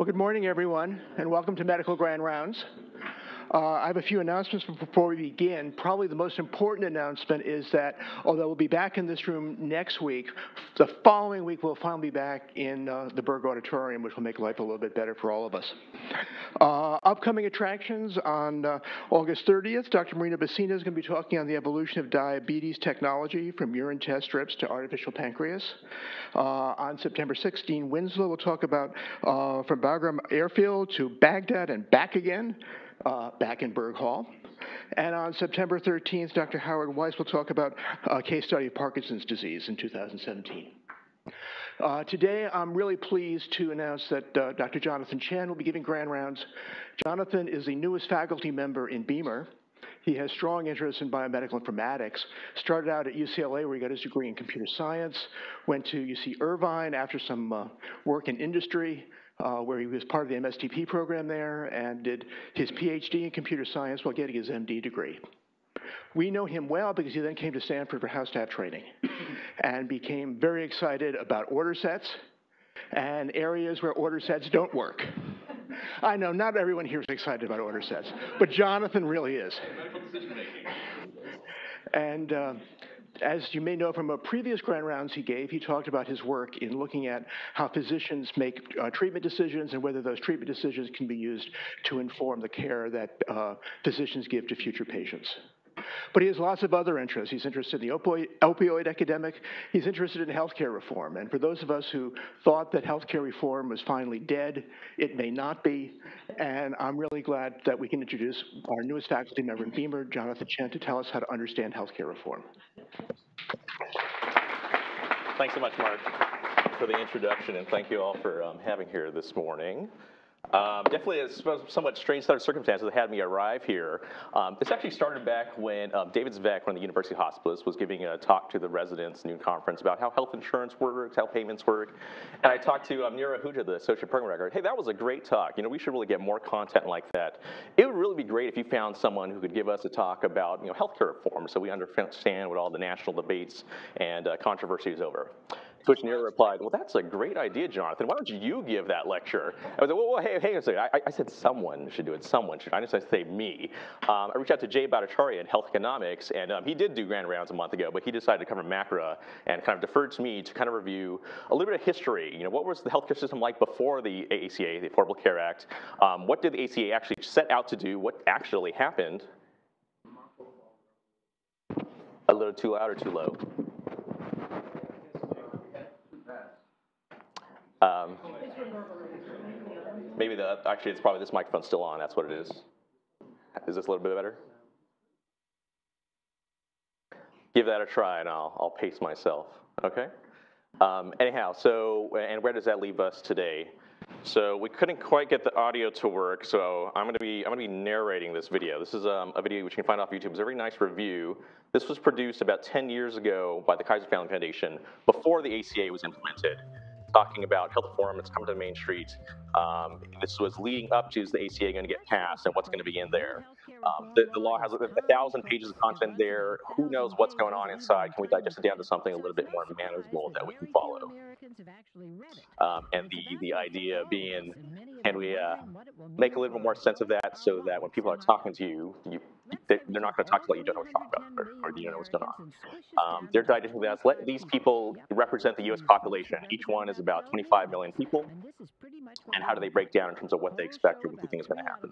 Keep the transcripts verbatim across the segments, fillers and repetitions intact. Well, good morning, everyone, and welcome to Medical Grand Rounds. Uh, I have a few announcements before we begin. Probably the most important announcement is that, although we'll be back in this room next week, the following week we'll finally be back in uh, the Berg Auditorium, which will make life a little bit better for all of us. Uh, upcoming attractions on uh, August thirtieth, Doctor Marina Basina is going to be talking on the evolution of diabetes technology from urine test strips to artificial pancreas. Uh, on September sixth, Dean Winslow will talk about uh, from Bagram Airfield to Baghdad and back again. Uh, back in Berg Hall. And on September thirteenth, Doctor Howard Weiss will talk about a case study of Parkinson's disease in two thousand seventeen. Uh, today, I'm really pleased to announce that uh, Doctor Jonathan Chen will be giving grand rounds. Jonathan is the newest faculty member in Beamer. He has strong interest in biomedical informatics, started out at U C L A where he got his degree in computer science, went to U C Irvine after some uh, work in industry, Uh, where he was part of the M S T P program there and did his P H D in computer science while getting his M D degree. We know him well because he then came to Stanford for house staff training and became very excited about order sets and areas where order sets don't work. I know not everyone here is excited about order sets, but Jonathan really is. And uh, as you may know from a previous grand rounds he gave, he talked about his work in looking at how physicians make uh, treatment decisions and whether those treatment decisions can be used to inform the care that uh, physicians give to future patients. But he has lots of other interests. He's interested in the opioid, opioid epidemic. He's interested in healthcare reform. And for those of us who thought that healthcare reform was finally dead, it may not be. And I'm really glad that we can introduce our newest faculty member in Beamer, Jonathan Chen, to tell us how to understand healthcare reform. Thanks so much, Mark, for the introduction, and thank you all for um, having here this morning. Um, definitely a somewhat strange set of circumstances that had me arrive here. Um, this actually started back when um, David Zvek, one of the university hospitalists, was giving a talk to the residents' new conference about how health insurance works, how payments work. And I talked to um, Neera Hooja, the associate program director. Hey, that was a great talk. You know, we should really get more content like that. It would really be great if you found someone who could give us a talk about, you know, healthcare reform so we understand what all the national debates and uh, controversy is over. To which Neera replied, well, that's a great idea, Jonathan. Why don't you give that lecture? I was like, well, well hey, hey, I, I said someone should do it. Someone should. I just said say me. Um, I reached out to Jay Bhattacharya in health economics, and um, he did do grand rounds a month ago, but he decided to cover MACRA and kind of deferred to me to kind of review a little bit of history. You know, what was the healthcare system like before the A C A, the Affordable Care Act? Um, what did the A C A actually set out to do? What actually happened? A little too loud or too low? Um, maybe the, actually it's probably this microphone's still on, that's what it is. Is this a little bit better? Give that a try and I'll, I'll pace myself, okay? Um, anyhow, so, and where does that leave us today? So we couldn't quite get the audio to work, so I'm gonna be, I'm gonna be narrating this video. This is um, a video which you can find off YouTube. It's a very nice review. This was produced about ten years ago by the Kaiser Family Foundation before the A C A was implemented. Talking about health reform, it's coming to Main Street. Um, this was leading up to, is the A C A going to get passed and what's going to be in there. Um, the, the law has a, a thousand pages of content there. Who knows what's going on inside? Can we digest it down to something a little bit more manageable that we can follow? Um, and the, the idea being, can we uh, make a little bit more sense of that so that when people are talking to you, you they're not going to talk about what you don't know what to talk about, or, or you don't know what's going on. Um, they're digesting that. Let these people represent the U S population. Each one is about twenty-five million people, and how do they break down in terms of what they expect or what they think is going to happen?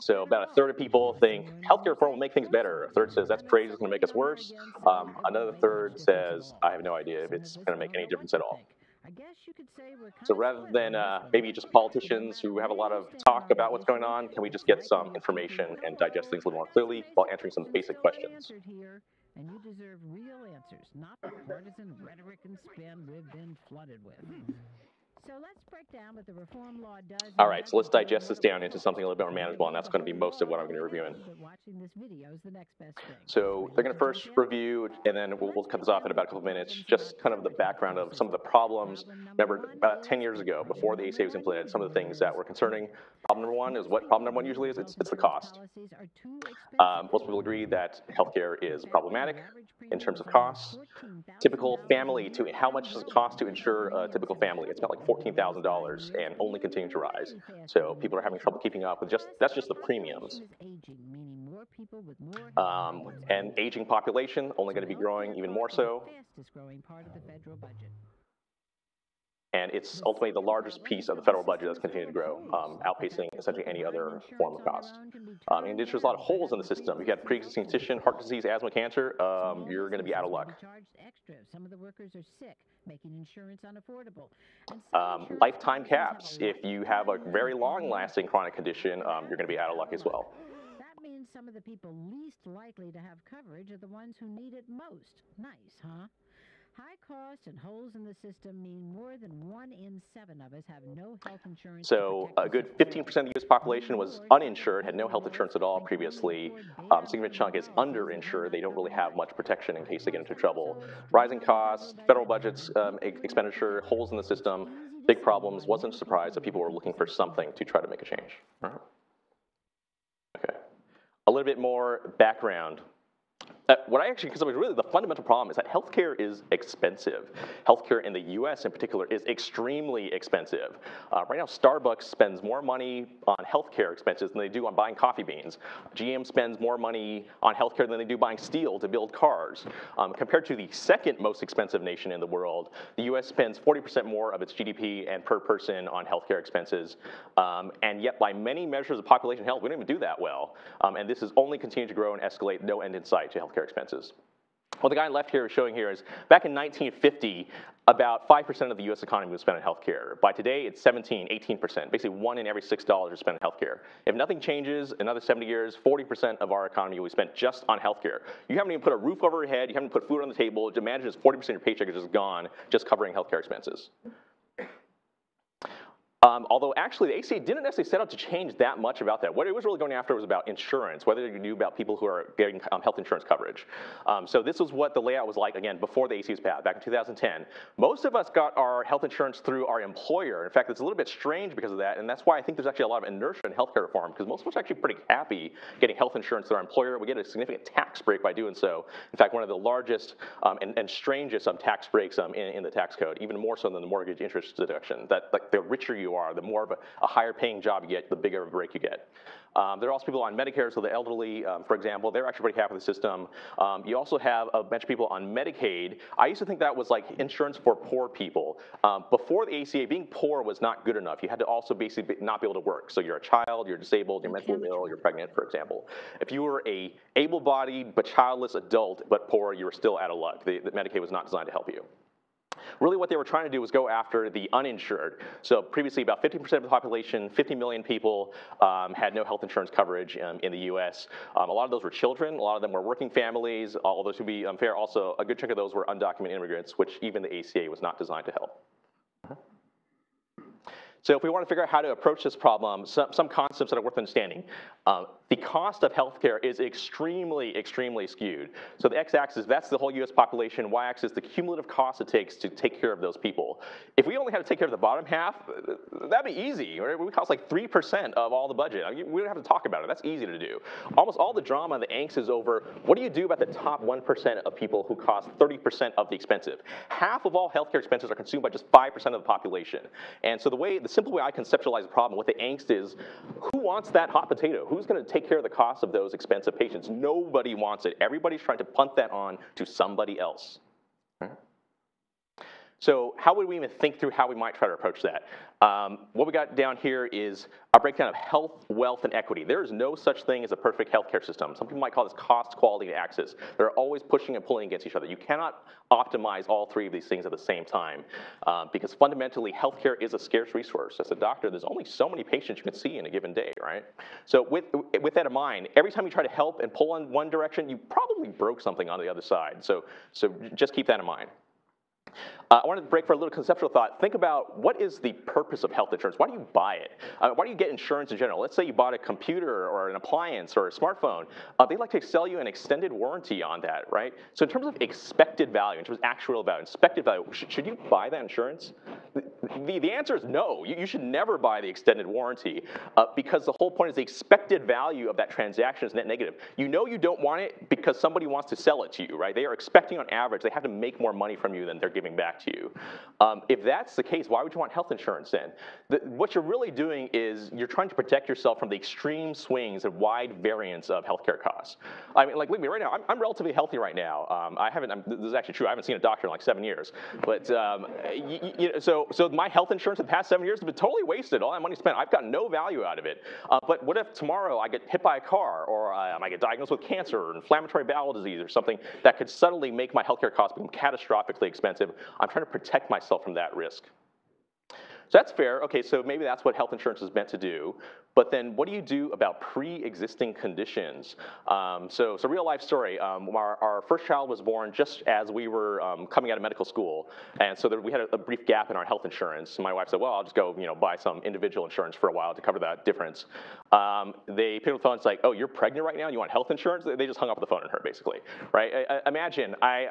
So about a third of people think healthcare reform will make things better. A third says that's crazy, it's going to make us worse. Um, another third says I have no idea if it's going to make any difference at all. So rather than uh, maybe just politicians who have a lot of talk about what's going on, can we just get some information and digest things a little more clearly while answering some basic questions? And you deserve real answers, not the partisan rhetoric and spin we've been flooded with. So let's break down what the reform law does. All right, so let's digest this down into something a little bit more manageable, and that's going to be most of what I'm going to be reviewing. So they're going to first review, and then we'll, we'll cut this off in about a couple of minutes, just kind of the background of some of the problems. Remember, about ten years ago, before the A C A was implemented, some of the things that were concerning. Problem number one is what problem number one usually is? It's, it's the cost. Um, most people agree that healthcare is problematic in terms of costs. Typical family, to how much does it cost to insure a typical family? It's about like fourteen thousand dollars and only continue to rise. So people are having trouble keeping up with just, that's just the premiums. Um, and aging population, only going to be growing even more so. And it's ultimately the largest piece of the federal budget that's continued to grow, um, outpacing essentially any other form of cost. Um, and there's a lot of holes in the system. If you had pre-existing condition, heart disease, asthma, cancer, um, you're going to be out of luck. Um, lifetime caps. If you have a very long-lasting chronic condition, um, you're going to be out of luck as well. Means some of the people least likely to have coverage are the ones who need it most. Nice, huh? High costs and holes in the system mean more than one in seven of us have no health insurance. So a good fifteen percent of the U S population was uninsured, had no health insurance at all previously. Um, significant chunk is underinsured. They don't really have much protection in case they get into trouble. Rising costs, federal budgets, um, expenditure, holes in the system, big problems. Wasn't a surprise that people were looking for something to try to make a change. All right. Okay. A little bit more background. Uh, what I actually consider really the fundamental problem is that healthcare is expensive. Healthcare in the U S in particular is extremely expensive. Uh, right now, Starbucks spends more money on healthcare expenses than they do on buying coffee beans. G M spends more money on healthcare than they do buying steel to build cars. Um, compared to the second most expensive nation in the world, the U S spends forty percent more of its G D P and per person on healthcare expenses. Um, and yet, by many measures of population health, we don't even do that well. Um, and this has only continued to grow and escalate, no end in sight to healthcare expenses. What the guy left here is showing here is back in nineteen fifty, about five percent of the U S economy was spent on healthcare. By today, it's seventeen, eighteen percent. Basically, one in every six dollars is spent on healthcare. If nothing changes, another seventy years, forty percent of our economy will be spent just on healthcare. You haven't even put a roof over your head. You haven't put food on the table. Imagine it's forty percent of your paycheck is just gone just covering healthcare expenses. Um, although actually the A C A didn't necessarily set out to change that much about that. What it was really going after was about insurance, whether you knew about people who are getting um, health insurance coverage. Um, so this was what the layout was like, again, before the A C A was passed, back in two thousand ten. Most of us got our health insurance through our employer. In fact, it's a little bit strange because of that, and that's why I think there's actually a lot of inertia in healthcare reform, because most of us are actually pretty happy getting health insurance through our employer. We get a significant tax break by doing so. In fact, one of the largest um, and, and strangest um, tax breaks um, in, in the tax code, even more so than the mortgage interest deduction, that like, the richer you are, the more of a, a higher paying job you get, the bigger of a break you get. Um, there are also people on Medicare, so the elderly, um, for example, they're actually pretty half of the system. Um, you also have a bunch of people on Medicaid. I used to think that was like insurance for poor people. Um, before the A C A, being poor was not good enough. You had to also basically not be able to work. So you're a child, you're disabled, you're mentally ill, you're pregnant, for example. If you were a able-bodied but childless adult but poor, you were still out of luck. The, the Medicaid was not designed to help you. Really what they were trying to do was go after the uninsured. So previously about fifteen percent of the population, fifty million people um, had no health insurance coverage um, in the U S. Um, a lot of those were children, a lot of them were working families, although to be unfair also a good chunk of those were undocumented immigrants, which even the A C A was not designed to help. So if we want to figure out how to approach this problem, some, some concepts that are worth understanding. Um, the cost of healthcare is extremely, extremely skewed. So the x-axis, that's the whole U S population, y-axis, the cumulative cost it takes to take care of those people. If we only had to take care of the bottom half, that'd be easy. Right? We cost like three percent of all the budget. I mean, we don't have to talk about it. That's easy to do. Almost all the drama, the angst is over, what do you do about the top one percent of people who cost thirty percent of the expensive? Half of all healthcare expenses are consumed by just five percent of the population. And so the way the The simple way I conceptualize the problem, what the angst is, who wants that hot potato? Who's going to take care of the cost of those expensive patients? Nobody wants it. Everybody's trying to punt that on to somebody else. So how would we even think through how we might try to approach that? Um, what we got down here is a breakdown of health, wealth, and equity. There is no such thing as a perfect healthcare system. Some people might call this cost, quality, and access. They're always pushing and pulling against each other. You cannot optimize all three of these things at the same time uh, because fundamentally, healthcare is a scarce resource. As a doctor, there's only so many patients you can see in a given day, right? So with, with that in mind, every time you try to help and pull in one direction, you probably broke something on the other side. So, so just keep that in mind. Uh, I wanted to break for a little conceptual thought. Think about what is the purpose of health insurance? Why do you buy it? Uh, why do you get insurance in general? Let's say you bought a computer or an appliance or a smartphone. Uh, they like to sell you an extended warranty on that, right? So in terms of expected value, in terms of actual value, expected value, sh should you buy that insurance? The, the answer is no. You, you should never buy the extended warranty uh, because the whole point is the expected value of that transaction is net negative. You know you don't want it because somebody wants to sell it to you, right? They are expecting on average they have to make more money from you than they're giving back to you. Um, if that's the case, why would you want health insurance then? The, what you're really doing is you're trying to protect yourself from the extreme swings and wide variance of healthcare costs. I mean, like, look at me right now. I'm, I'm relatively healthy right now. Um, I haven't. I'm, this is actually true. I haven't seen a doctor in like seven years. But um, you, you know, so so my health insurance the past seven years has been totally wasted. All that money spent. I've got no value out of it. Uh, but what if tomorrow I get hit by a car, or um, I get diagnosed with cancer or inflammatory bowel disease or something that could suddenly make my healthcare costs become catastrophically expensive? I'm trying to protect myself from that risk. So that's fair. Okay, so maybe that's what health insurance is meant to do. But then what do you do about pre-existing conditions? Um, so it's so a real life story. Um, our, our first child was born just as we were um, coming out of medical school. And so there, we had a, a brief gap in our health insurance. My wife said, well, I'll just go you know, buy some individual insurance for a while to cover that difference. Um, they picked up the phone and it's like, oh, you're pregnant right now and you want health insurance? They just hung up the phone on her, basically, right? I, I, imagine I,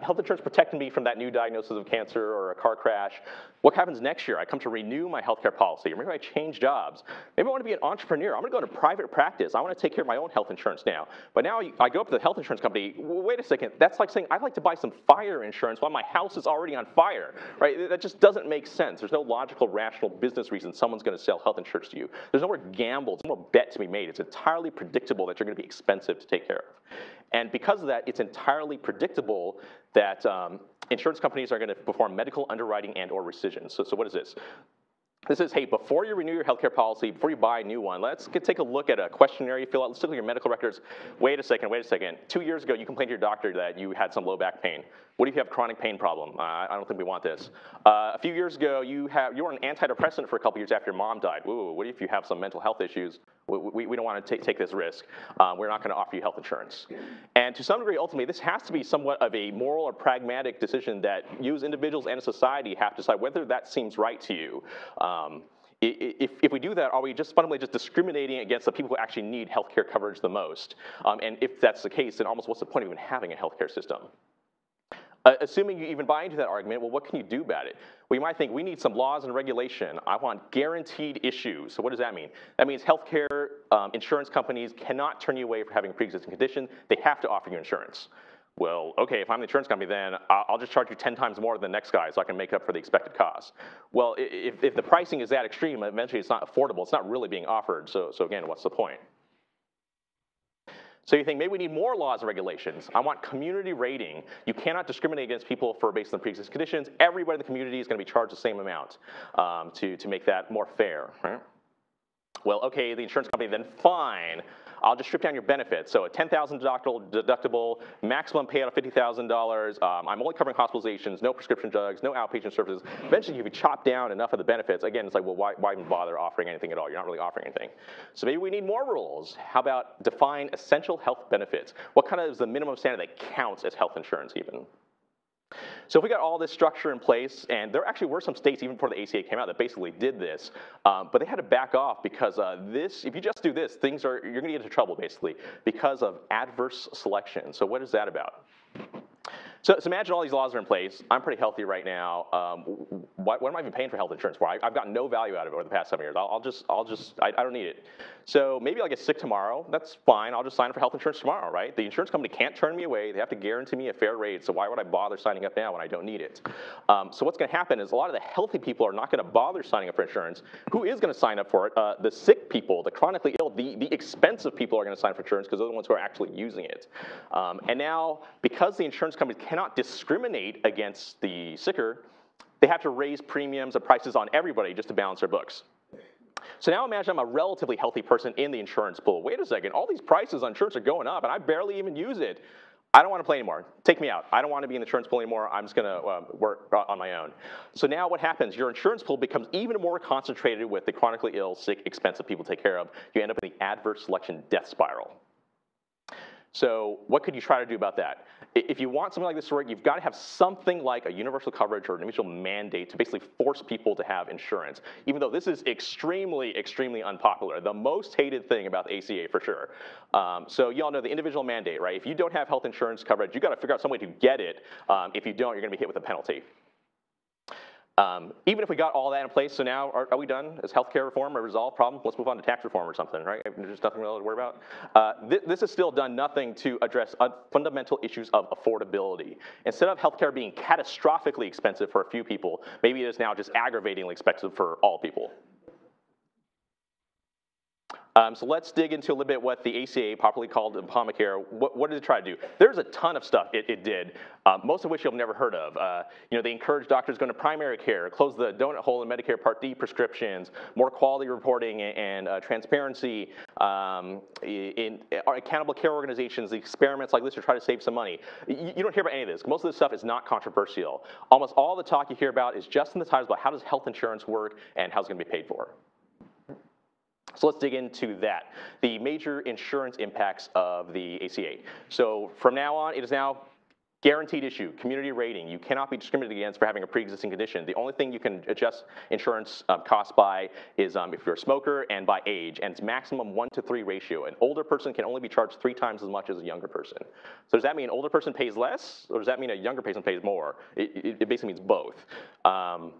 uh, health insurance protected me from that new diagnosis of cancer or a car crash. What happens next year? I come to renew my healthcare policy, or maybe I change jobs. Maybe I want to be an entrepreneur. I'm going to go into private practice. I want to take care of my own health insurance now. But now I go up to the health insurance company. Wait a second. That's like saying I'd like to buy some fire insurance while my house is already on fire, right? That just doesn't make sense. There's no logical, rational business reason someone's going to sell health insurance to you. There's nowhere to gamble. There's no bet to be made. It's entirely predictable that you're going to be expensive to take care of. And because of that, it's entirely predictable that um, insurance companies are going to perform medical underwriting and or rescission. So, so what is this? This is, hey, before you renew your healthcare policy, before you buy a new one, let's get, take a look at a questionnaire you fill out. Let's look at your medical records. Wait a second, wait a second. Two years ago, you complained to your doctor that you had some low back pain. What if you have a chronic pain problem? Uh, I don't think we want this. Uh, a few years ago, you, have, you were on an antidepressant for a couple years after your mom died. Ooh, what if you have some mental health issues? We, we, we don't want to take this risk. Uh, we're not going to offer you health insurance. And to some degree, ultimately, this has to be somewhat of a moral or pragmatic decision that you as individuals and a society have to decide whether that seems right to you. Um, Um, if, if we do that, are we just fundamentally just discriminating against the people who actually need healthcare coverage the most? Um, and if that's the case, then almost what's the point of even having a healthcare system? Uh, assuming you even buy into that argument, well, what can you do about it? Well, you might think we need some laws and regulation. I want guaranteed issues. So what does that mean? That means healthcare um, insurance companies cannot turn you away for having a pre-existing condition. They have to offer you insurance. Well, okay, if I'm the insurance company, then I'll just charge you ten times more than the next guy so I can make up for the expected cost. Well, if, if the pricing is that extreme, eventually it's not affordable. It's not really being offered. So, so again, what's the point? So you think maybe we need more laws and regulations. I want community rating. You cannot discriminate against people for based on pre-existing conditions. Everybody in the community is going to be charged the same amount um, to, to make that more fair, right? Well, okay, the insurance company, then fine. I'll just strip down your benefits. So a ten thousand dollars deductible, maximum payout of fifty thousand dollars. Um, I'm only covering hospitalizations, no prescription drugs, no outpatient services. Eventually, you can chop down enough of the benefits. Again, it's like, well, why, why even bother offering anything at all? You're not really offering anything. So maybe we need more rules. How about define essential health benefits? What kind of is the minimum standard that counts as health insurance even? So if we got all this structure in place, and there actually were some states even before the A C A came out that basically did this, um, but they had to back off because uh, this, if you just do this, things are, you're going to get into trouble basically because of adverse selection. So what is that about? So, so imagine all these laws are in place. I'm pretty healthy right now. Um, what, what am I even paying for health insurance for? I, I've gotten no value out of it over the past seven years. I'll, I'll just, I'll just, I, I don't need it. So maybe I'll get sick tomorrow. That's fine. I'll just sign up for health insurance tomorrow, right? The insurance company can't turn me away. They have to guarantee me a fair rate. So why would I bother signing up now when I don't need it? Um, so what's going to happen is a lot of the healthy people are not going to bother signing up for insurance. Who is going to sign up for it? Uh, the sick people, the chronically ill, the, the expensive people are going to sign up for insurance because they're the ones who are actually using it. Um, and now, because the insurance companies cannot discriminate against the sicker, they have to raise premiums and prices on everybody just to balance their books. So now imagine I'm a relatively healthy person in the insurance pool. Wait a second, all these prices on insurance are going up and I barely even use it. I don't want to play anymore. Take me out. I don't want to be in the insurance pool anymore. I'm just going to uh, work on my own. So now what happens? Your insurance pool becomes even more concentrated with the chronically ill, sick, expensive people to take care of. You end up in the adverse selection death spiral. So what could you try to do about that? If you want something like this to work, you've got to have something like a universal coverage or an individual mandate to basically force people to have insurance, even though this is extremely, extremely unpopular, the most hated thing about the A C A for sure. Um, so you all know the individual mandate, right? If you don't have health insurance coverage, you've got to figure out some way to get it. Um, if you don't, you're going to be hit with a penalty. Um, even if we got all that in place, so now are, are we done? Is healthcare reform a resolved problem? Let's move on to tax reform or something, right? There's nothing really to worry about. Uh, th this has still done nothing to address fundamental issues of affordability. Instead of healthcare being catastrophically expensive for a few people, maybe it is now just aggravatingly expensive for all people. Um, so let's dig into a little bit what the A C A, popularly called Obamacare, what, what did it try to do? There's a ton of stuff it, it did, uh, most of which you've never heard of. Uh, you know, they encouraged doctors going to primary care, closed the donut hole in Medicare Part D prescriptions, more quality reporting and, and uh, transparency, um, in, in accountable care organizations, the experiments like this to try to save some money. You, you don't hear about any of this. Most of this stuff is not controversial. Almost all the talk you hear about is just in the titles about how does health insurance work and how it's going to be paid for. So let's dig into that, the major insurance impacts of the A C A. So from now on, it is now guaranteed issue, community rating. You cannot be discriminated against for having a pre-existing condition. The only thing you can adjust insurance uh, costs by is um, if you're a smoker and by age, and it's maximum one to three ratio. An older person can only be charged three times as much as a younger person. So does that mean an older person pays less, or does that mean a younger person pays more? It, it basically means both. Um,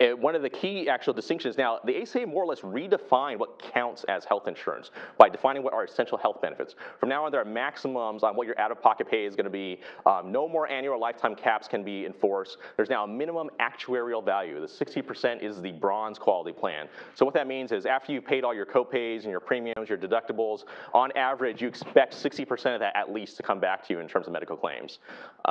And one of the key actual distinctions now, the A C A more or less redefined what counts as health insurance by defining what are essential health benefits. From now on, there are maximums on what your out-of-pocket pay is going to be. Um, no more annual or lifetime caps can be enforced. There's now a minimum actuarial value. The sixty percent is the bronze quality plan. So what that means is after you've paid all your co-pays and your premiums, your deductibles, on average, you expect sixty percent of that at least to come back to you in terms of medical claims.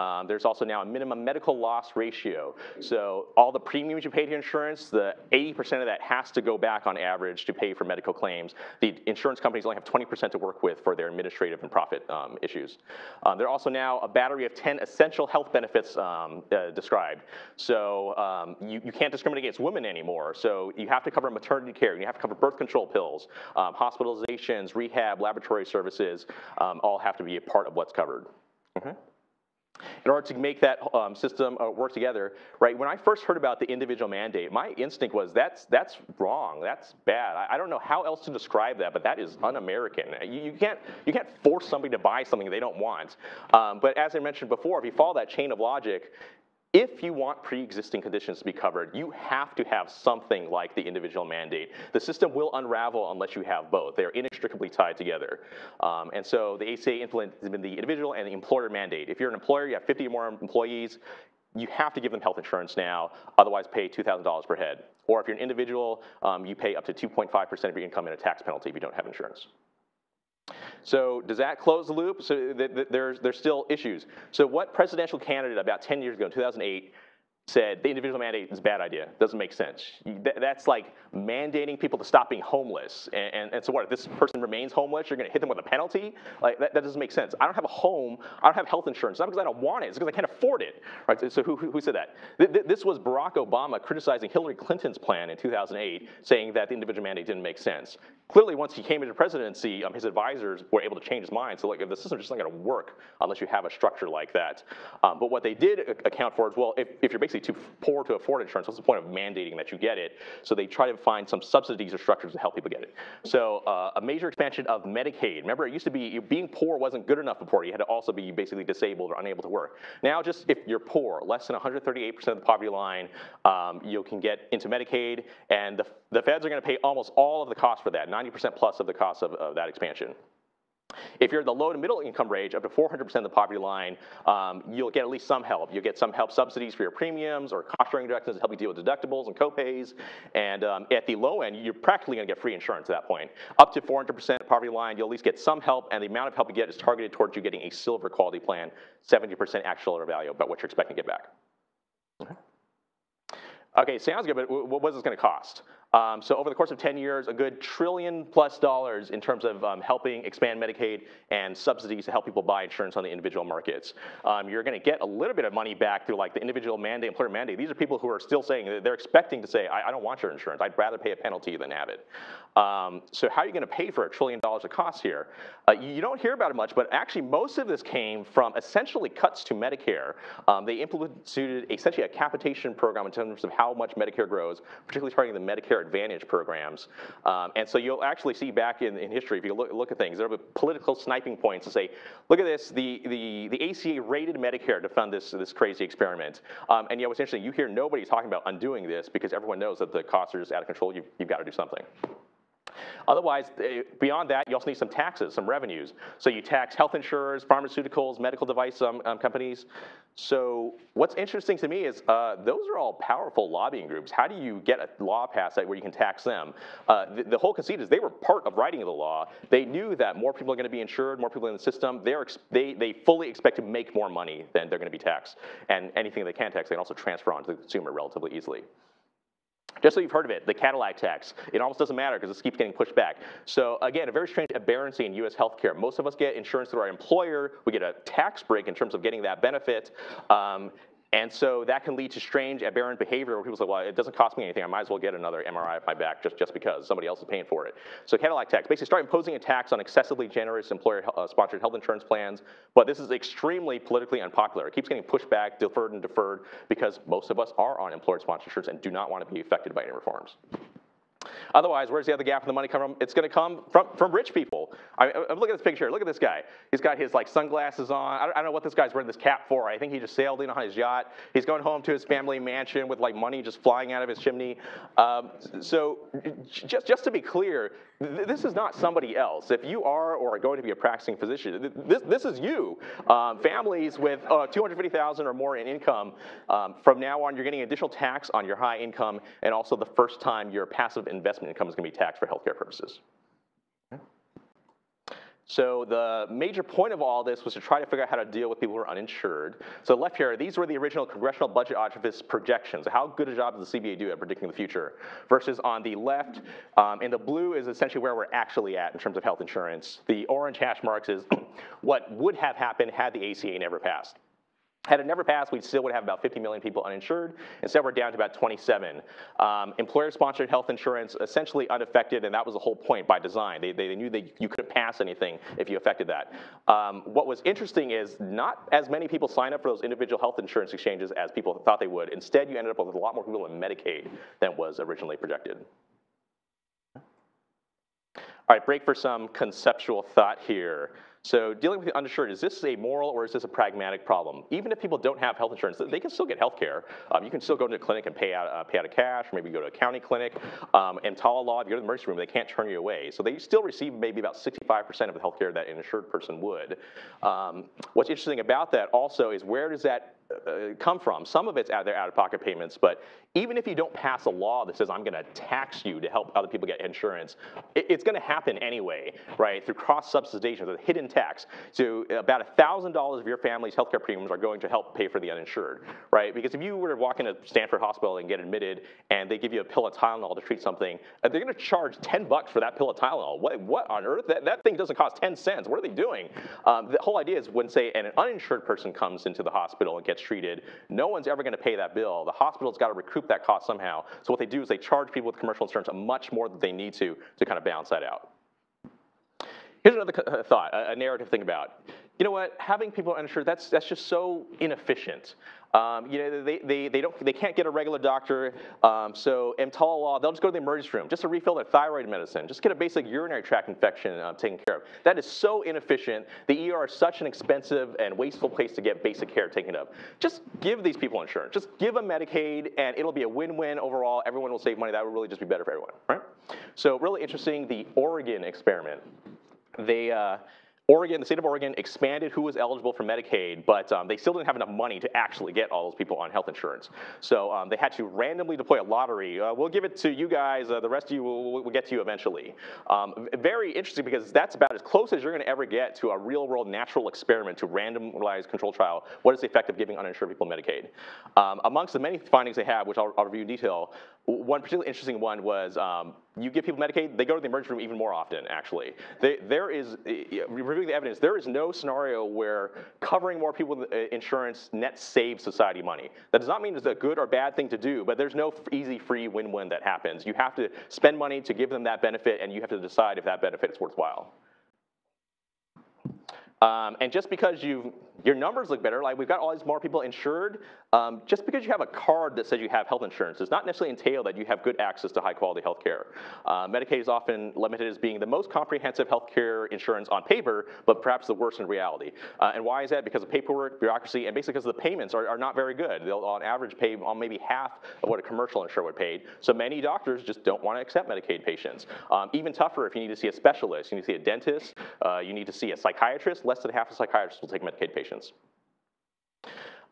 Um, there's also now a minimum medical loss ratio. So all the premiums you paid here insurance, the eighty percent of that has to go back on average to pay for medical claims. The insurance companies only have twenty percent to work with for their administrative and profit um, issues. Um, there are also now a battery of ten essential health benefits um, uh, described. So um, you, you can't discriminate against women anymore. So you have to cover maternity care, you have to cover birth control pills, um, hospitalizations, rehab, laboratory services, um, all have to be a part of what's covered. Mm-hmm. In order to make that um, system uh, work together, right? When I first heard about the individual mandate, my instinct was that's that's wrong, that's bad. I, I don't know how else to describe that, but that is un-American. You, you can't you can't force somebody to buy something they don't want. Um, but as I mentioned before, if you follow that chain of logic, if you want pre-existing conditions to be covered, you have to have something like the individual mandate. The system will unravel unless you have both. They are inextricably tied together. Um, and so the A C A implemented the individual and the employer mandate. If you're an employer, you have fifty or more employees, you have to give them health insurance now, otherwise pay two thousand dollars per head. Or if you're an individual, um, you pay up to two point five percent of your income in a tax penalty if you don't have insurance. So does that close the loop? So th th there's, there's still issues. So what presidential candidate about ten years ago, in two thousand eight, said the individual mandate is a bad idea, doesn't make sense? Th that's like mandating people to stop being homeless. And, and, and so what, if this person remains homeless, you're gonna hit them with a penalty? Like that, that doesn't make sense. I don't have a home, I don't have health insurance. It's not because I don't want it, it's because I can't afford it. Right? So who, who said that? Th th this was Barack Obama criticizing Hillary Clinton's plan in two thousand eight, saying that the individual mandate didn't make sense. Clearly, once he came into presidency, um, his advisors were able to change his mind. So like, the system's just not gonna work unless you have a structure like that. Um, but what they did account for is, well, if, if you're basically too poor to afford insurance, what's the point of mandating that you get it? So they try to find some subsidies or structures to help people get it. So uh, a major expansion of Medicaid. Remember, it used to be being poor wasn't good enough before. You had to also be basically disabled or unable to work. Now, just if you're poor, less than one hundred thirty-eight percent of the poverty line, um, you can get into Medicaid, and the, the feds are going to pay almost all of the cost for that, ninety percent plus of the cost of, of that expansion. If you're in the low to middle income range, up to four hundred percent of the poverty line, um, you'll get at least some help. You'll get some help subsidies for your premiums or cost sharing deductions to help you deal with deductibles and copays. And um, at the low end, you're practically going to get free insurance at that point. Up to four hundred percent poverty line, you'll at least get some help, and the amount of help you get is targeted towards you getting a silver quality plan, seventy percent actual value about what you're expecting to get back. Okay. Okay, sounds good, but what was this going to cost? Um, so over the course of ten years, a good trillion plus dollars in terms of um, helping expand Medicaid and subsidies to help people buy insurance on the individual markets. Um, you're going to get a little bit of money back through like the individual mandate, employer mandate. These are people who are still saying that they're expecting to say, I, I don't want your insurance. I'd rather pay a penalty than have it. Um, so how are you going to pay for a trillion dollars of costs here? Uh, you don't hear about it much, but actually most of this came from essentially cuts to Medicare. Um, they implemented essentially a capitation program in terms of how much Medicare grows, particularly targeting the Medicare Medicare Advantage programs. Um, and so you'll actually see back in, in history, if you look, look at things, there will be political sniping points to say, look at this, the, the, the A C A raided Medicare to fund this, this crazy experiment. Um, and yet what's interesting, you hear nobody talking about undoing this because everyone knows that the costs are just out of control. You've, you've got to do something. Otherwise, beyond that, you also need some taxes, some revenues. So you tax health insurers, pharmaceuticals, medical device um, um, companies. So what's interesting to me is uh, those are all powerful lobbying groups. How do you get a law passed where you can tax them? Uh, the, the whole conceit is they were part of writing the law. They knew that more people are going to be insured, more people in the system. They're ex they, they fully expect to make more money than they're going to be taxed. And anything they can tax, they can also transfer on to the consumer relatively easily. Just so you've heard of it, the Cadillac tax. It almost doesn't matter because this keeps getting pushed back. So again, a very strange aberrancy in U S healthcare. Most of us get insurance through our employer. We get a tax break in terms of getting that benefit. Um, and so that can lead to strange aberrant behavior where people say, well, it doesn't cost me anything. I might as well get another M R I off my back just, just because somebody else is paying for it. So Cadillac tax, basically start imposing a tax on excessively generous employer-sponsored health insurance plans. But this is extremely politically unpopular. It keeps getting pushed back, deferred and deferred, because most of us are on employer-sponsored insurance and do not want to be affected by any reforms. Otherwise, where's the other gap in the money come from? It's going to come from, from rich people. I, I'm looking at this picture. Look at this guy. He's got his like sunglasses on. I don't, I don't know what this guy's wearing this cap for. I think he just sailed in on his yacht. He's going home to his family mansion with like money just flying out of his chimney. Um, so just, just to be clear, th this is not somebody else. If you are or are going to be a practicing physician, th this, this is you. Um, families with uh, two hundred fifty thousand dollars or more in income, um, from now on, you're getting additional tax on your high income and also the first time your passive investment income is going to be taxed for healthcare purposes. Okay. So the major point of all this was to try to figure out how to deal with people who are uninsured. So left here, these were the original Congressional Budget Office projections. How good a job does the C B A do at predicting the future? Versus on the left, um, and the blue is essentially where we're actually at in terms of health insurance. The orange hash marks is what would have happened had the A C A never passed. Had it never passed, we still would have about fifty million people uninsured. Instead, we're down to about twenty-seven. Um, employer-sponsored health insurance, essentially unaffected, and that was the whole point by design. They, they, they knew that you couldn't pass anything if you affected that. Um, what was interesting is not as many people sign up for those individual health insurance exchanges as people thought they would. Instead, you ended up with a lot more people in Medicaid than was originally projected. All right, break for some conceptual thought here. So dealing with the uninsured, is this a moral or is this a pragmatic problem? Even if people don't have health insurance, they can still get health care. Um, you can still go to a clinic and pay out, uh, pay out of cash, or maybe go to a county clinic. Um, and Tala law, if you go to the emergency room, they can't turn you away. So they still receive maybe about sixty-five percent of the health care that an insured person would. Um, what's interesting about that also is where does that Uh, come from? Some of it's out of their out-of-pocket payments, but even if you don't pass a law that says I'm going to tax you to help other people get insurance, it, it's going to happen anyway, right? Through cross-subsidization, a hidden tax. So about a thousand dollars of your family's healthcare premiums are going to help pay for the uninsured, right? Because if you were to walk into Stanford Hospital and get admitted, and they give you a pill of Tylenol to treat something, they're going to charge ten bucks for that pill of Tylenol. What, what on earth? That that thing doesn't cost ten cents. What are they doing? Um, the whole idea is when, say, an uninsured person comes into the hospital and gets treated, no one's ever going to pay that bill. The hospital's got to recoup that cost somehow. So what they do is they charge people with commercial insurance much more than they need to to kind of balance that out. Here's another thought, a narrative thing about. You know what? Having people uninsured, that's that's just so inefficient. Um, you know, they they they don't they can't get a regular doctor. Um, so EMTALA law, they'll just go to the emergency room just to refill their thyroid medicine, just get a basic urinary tract infection uh, taken care of. That is so inefficient. The E R is such an expensive and wasteful place to get basic care taken up. Just give these people insurance. Just give them Medicaid, and it'll be a win-win overall. Everyone will save money. That would really just be better for everyone, right? So really interesting, the Oregon experiment. They. Uh, Oregon, the state of Oregon expanded who was eligible for Medicaid, but um, they still didn't have enough money to actually get all those people on health insurance. So um, they had to randomly deploy a lottery. Uh, we'll give it to you guys. Uh, the rest of you, we'll, we'll get to you eventually. Um, very interesting because that's about as close as you're going to ever get to a real-world natural experiment to randomized control trial. What is the effect of giving uninsured people Medicaid? Um, amongst the many findings they have, which I'll, I'll review in detail, one particularly interesting one was um, you give people Medicaid, they go to the emergency room even more often, actually. They, there is, reviewing the evidence, there is no scenario where covering more people with insurance net saves society money. That does not mean it's a good or bad thing to do, but there's no easy, free win-win that happens. You have to spend money to give them that benefit, and you have to decide if that benefit is worthwhile. Um, and just because you've your numbers look better. Like, we've got all these more people insured. Um, just because you have a card that says you have health insurance does not necessarily entail that you have good access to high quality health care. Uh, Medicaid is often limited as being the most comprehensive health care insurance on paper, but perhaps the worst in reality. Uh, and why is that? Because of paperwork, bureaucracy, and basically because the payments are, are not very good. They'll on average pay on maybe half of what a commercial insurer would pay. So many doctors just don't want to accept Medicaid patients. Um, even tougher if you need to see a specialist, you need to see a dentist, uh, you need to see a psychiatrist. Less than half of psychiatrists will take Medicaid patients.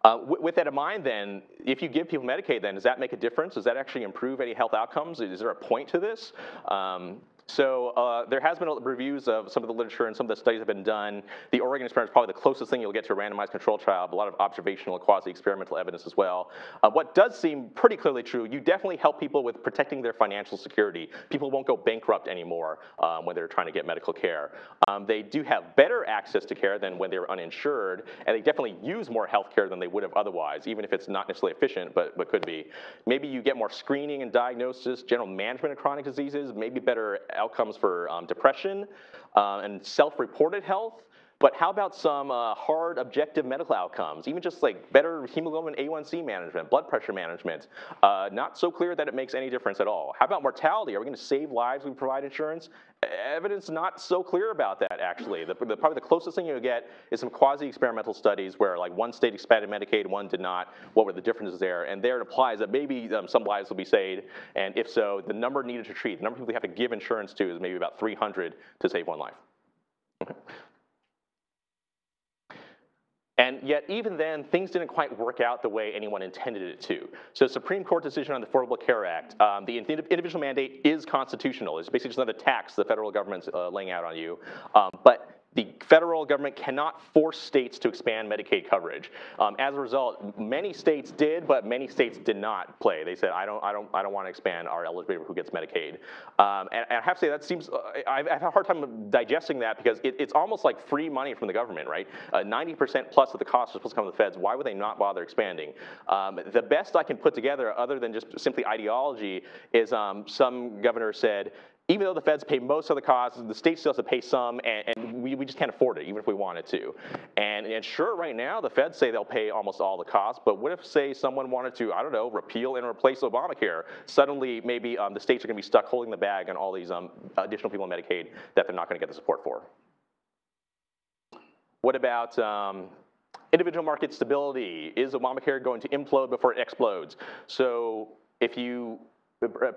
Uh, with that in mind then, if you give people Medicaid then, does that make a difference? Does that actually improve any health outcomes? Is there a point to this? Um, So uh, there has been reviews of some of the literature and some of the studies have been done. The Oregon experiment is probably the closest thing you'll get to a randomized control trial, but a lot of observational quasi-experimental evidence as well. Uh, what does seem pretty clearly true, you definitely help people with protecting their financial security. People won't go bankrupt anymore um, when they're trying to get medical care. Um, they do have better access to care than when they were uninsured, and they definitely use more health care than they would have otherwise, even if it's not necessarily efficient, but, but could be. Maybe you get more screening and diagnosis, general management of chronic diseases, maybe better outcomes for um, depression uh, and self-reported health. But how about some uh, hard objective medical outcomes, even just like better hemoglobin A one C management, blood pressure management? Uh, not so clear that it makes any difference at all. How about mortality? Are we going to save lives when we provide insurance? Evidence not so clear about that, actually. The, the, probably the closest thing you get is some quasi-experimental studies where like one state expanded Medicaid, one did not. What were the differences there? And there it applies that maybe um, some lives will be saved, and if so, the number needed to treat, the number of people you have to give insurance to is maybe about three hundred to save one life. Okay. And yet, even then, things didn't quite work out the way anyone intended it to. So Supreme Court decision on the Affordable Care Act, um, the individual mandate is constitutional. It's basically just another tax the federal government's uh, laying out on you. Um, but the federal government cannot force states to expand Medicaid coverage. Um, as a result, many states did, but many states did not play. They said, "I don't, I don't, I don't want to expand our eligibility for who gets Medicaid." Um, and, and I have to say that seems uh, I've, I've had a hard time digesting that because it, it's almost like free money from the government, right? ninety percent uh, plus of the cost is supposed to come to the feds. Why would they not bother expanding? Um, the best I can put together, other than just simply ideology, is um, some governor said, even though the feds pay most of the costs, the state still has to pay some, and, and we, we just can't afford it, even if we wanted to. And, and sure, right now, the feds say they'll pay almost all the costs, but what if, say, someone wanted to, I don't know, repeal and replace Obamacare? Suddenly, maybe um, the states are going to be stuck holding the bag on all these um, additional people in Medicaid that they're not going to get the support for. What about um, individual market stability? Is Obamacare going to implode before it explodes? So if you...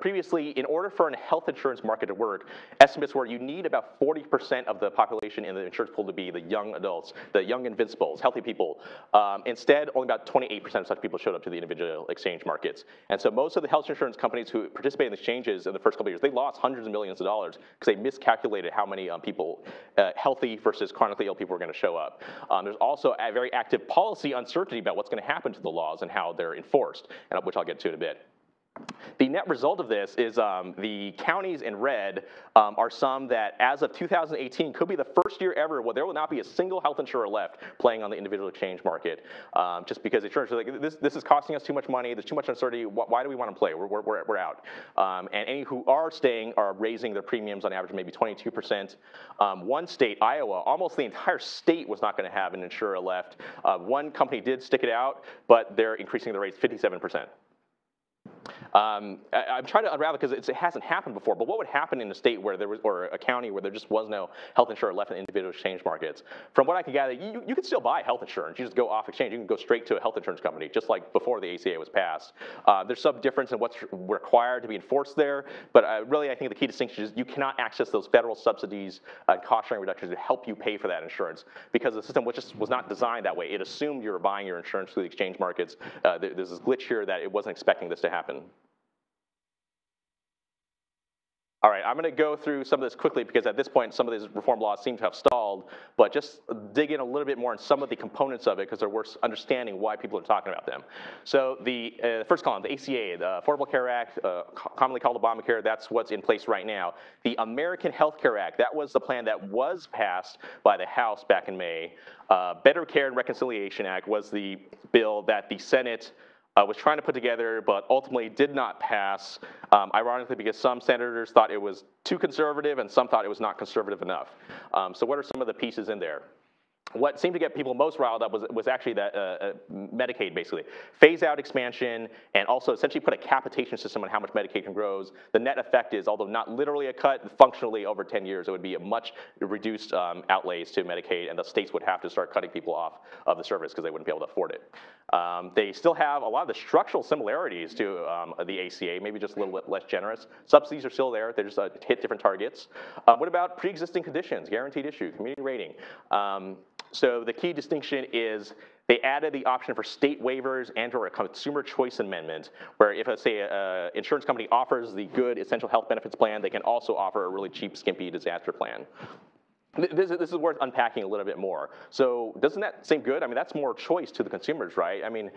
Previously, in order for a health insurance market to work, estimates were you need about forty percent of the population in the insurance pool to be the young adults, the young invincibles, healthy people. Um, instead, only about twenty-eight percent of such people showed up to the individual exchange markets. And so most of the health insurance companies who participated in the exchanges in the first couple of years, they lost hundreds of millions of dollars because they miscalculated how many um, people, uh, healthy versus chronically ill people were going to show up. Um, there's also a very active policy uncertainty about what's going to happen to the laws and how they're enforced, and which I'll get to in a bit. The net result of this is um, the counties in red um, are some that, as of two thousand eighteen, could be the first year ever where there will not be a single health insurer left playing on the individual exchange market, um, just because insurers are like, this, this is costing us too much money, there's too much uncertainty, why do we want to play? We're, we're, we're out. Um, and any who are staying are raising their premiums on average maybe twenty-two percent. Um, one state, Iowa, almost the entire state was not going to have an insurer left. Uh, one company did stick it out, but they're increasing the rates fifty-seven percent. Um, I, I'm trying to unravel because it hasn't happened before, but what would happen in a state where there was, or a county where there just was no health insurer left in individual exchange markets? From what I can gather, you, you can still buy health insurance. You just go off exchange. You can go straight to a health insurance company, just like before the A C A was passed. Uh, there's some difference in what's required to be enforced there, but uh, really I think the key distinction is you cannot access those federal subsidies and uh, cost sharing reductions to help you pay for that insurance because the system was just was not designed that way. It assumed you were buying your insurance through the exchange markets. Uh, there, there's this glitch here that it wasn't expecting this to happen. All right, I'm going to go through some of this quickly because at this point, some of these reform laws seem to have stalled, but just dig in a little bit more on some of the components of it because they're worth understanding why people are talking about them. So the uh, first column, the A C A, the Affordable Care Act, uh, commonly called Obamacare, that's what's in place right now. The American Health Care Act, that was the plan that was passed by the House back in May. Uh, Better Care and Reconciliation Act was the bill that the Senate Uh, was trying to put together, but ultimately did not pass, um, ironically because some senators thought it was too conservative and some thought it was not conservative enough. Um, so what are some of the pieces in there? what seemed to get people most riled up was, was actually that uh, Medicaid, basically. Phase out expansion and also essentially put a capitation system on how much medication grows. The net effect is, although not literally a cut, functionally over ten years, it would be a much reduced um, outlays to Medicaid, and the states would have to start cutting people off of the service because they wouldn't be able to afford it. Um, they still have a lot of the structural similarities to um, the A C A, maybe just a little bit less generous. Subsidies are still there. They just uh, hit different targets. Uh, what about pre-existing conditions, guaranteed issue, community rating? Um, So the key distinction is they added the option for state waivers and or a consumer choice amendment, where if, let's say, an insurance company offers the good essential health benefits plan, they can also offer a really cheap, skimpy disaster plan. This is, this is worth unpacking a little bit more. So doesn't that seem good? I mean, that's more choice to the consumers, right? I mean,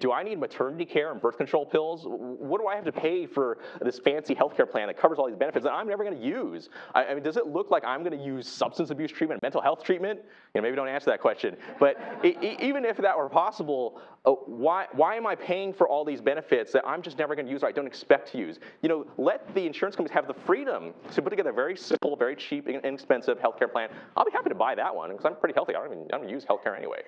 do I need maternity care and birth control pills? What do I have to pay for this fancy healthcare plan that covers all these benefits that I'm never going to use? I, I mean, does it look like I'm going to use substance abuse treatment, mental health treatment? You know, maybe don't answer that question. But it, even if that were possible, uh, why why am I paying for all these benefits that I'm just never going to use or I don't expect to use? You know, let the insurance companies have the freedom to put together a very simple, very cheap, inexpensive healthcare plan. I'll be happy to buy that one because I'm pretty healthy. I don't even I don't use healthcare anyway.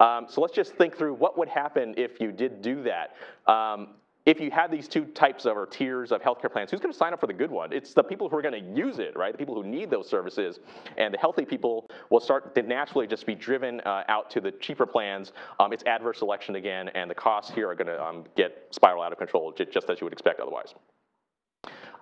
Um, so let's just think through what would happen if you did do that. Um, if you had these two types of or tiers of healthcare plans, who's going to sign up for the good one? It's the people who are going to use it, right? The people who need those services, and the healthy people will start to naturally just be driven uh, out to the cheaper plans. Um, it's adverse selection again, and the costs here are going to um, get spiral out of control, just as you would expect otherwise.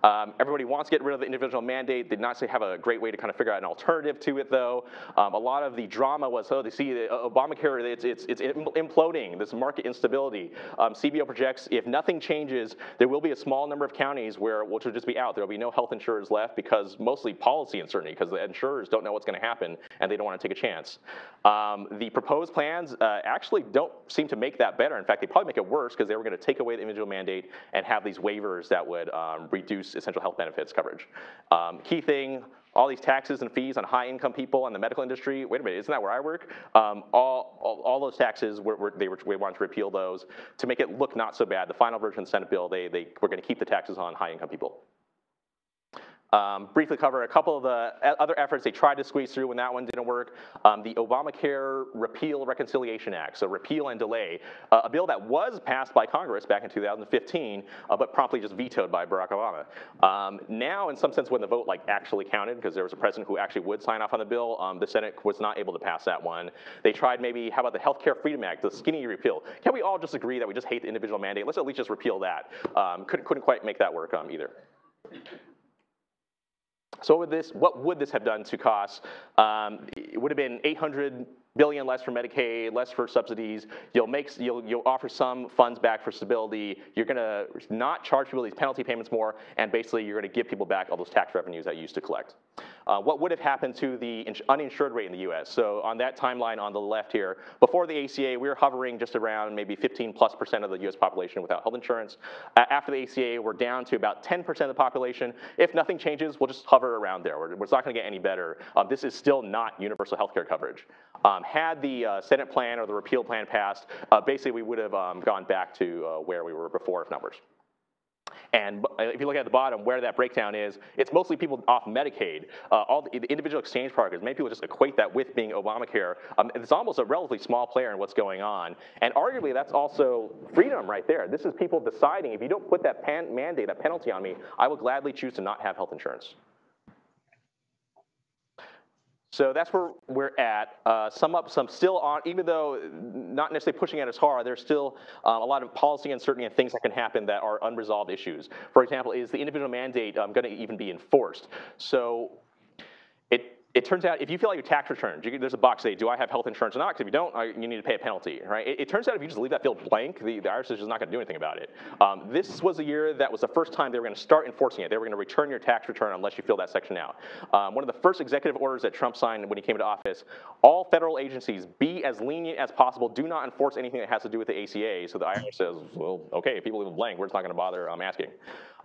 Um, everybody wants to get rid of the individual mandate. They did not have a great way to kind of figure out an alternative to it, though. Um, a lot of the drama was, oh, they see the Obamacare, it's, it's, it's imploding, this market instability. Um, C B O projects if nothing changes, there will be a small number of counties where which will just be out. There will be no health insurers left because mostly policy uncertainty, because the insurers don't know what's going to happen and they don't want to take a chance. Um, the proposed plans uh, actually don't seem to make that better. In fact, they probably make it worse because they were going to take away the individual mandate and have these waivers that would um, reduce essential health benefits coverage. Um, key thing, all these taxes and fees on high-income people and the medical industry, wait a minute, isn't that where I work? Um, all, all, all those taxes, were, were, they, were, they wanted to repeal those to make it look not so bad. The final version of the Senate bill, they, they were going to keep the taxes on high-income people. Um, briefly cover a couple of the other efforts they tried to squeeze through when that one didn't work. Um, the Obamacare Repeal Reconciliation Act, so repeal and delay, uh, a bill that was passed by Congress back in two thousand fifteen, uh, but promptly just vetoed by Barack Obama. Um, now, in some sense, when the vote like actually counted, because there was a president who actually would sign off on the bill, um, the Senate was not able to pass that one. They tried maybe, how about the Health Care Freedom Act, the skinny repeal? Can we all just agree that we just hate the individual mandate? Let's at least just repeal that. Um, couldn't, couldn't quite make that work um, either. So with this, what would this have done to costs? Um, it would have been eight hundred billion dollars less for Medicaid, less for subsidies. You'll make, you'll, you'll offer some funds back for stability. You're going to not charge people these penalty payments more, and basically you're going to give people back all those tax revenues that you used to collect. Uh, what would have happened to the uninsured rate in the U S? So on that timeline on the left here, before the A C A, we were hovering just around maybe fifteen plus percent of the U S population without health insurance. Uh, after the A C A, we're down to about ten percent of the population. If nothing changes, we'll just hover around there. We're, we're not going to get any better. Um, this is still not universal health care coverage. Um, had the uh, Senate plan or the repeal plan passed, uh, basically we would have um, gone back to uh, where we were before, if not worse. And if you look at the bottom, where that breakdown is, it's mostly people off Medicaid. Uh, all the, the individual exchange programs, many people just equate that with being Obamacare. Um, it's almost a relatively small player in what's going on. And arguably, that's also freedom right there. This is people deciding, if you don't put that pan mandate, that penalty on me, I will gladly choose to not have health insurance. So that's where we're at. Uh, sum up some still on, even though not necessarily pushing at as hard, there's still um, a lot of policy uncertainty and things that can happen that are unresolved issues. For example, is the individual mandate um, going to even be enforced? So it it turns out if you fill out your tax returns, you, there's a box say, do I have health insurance or not? Because if you don't, I, you need to pay a penalty, right? It, it turns out if you just leave that field blank, the, the I R S is just not going to do anything about it. Um, this was a year that was the first time they were going to start enforcing it. They were going to return your tax return unless you fill that section out. Um, one of the first executive orders that Trump signed when he came into office, all federal agencies be as lenient as possible. Do not enforce anything that has to do with the A C A. So the I R S says, well, okay, if people leave it blank, we're just not going to bother um, asking.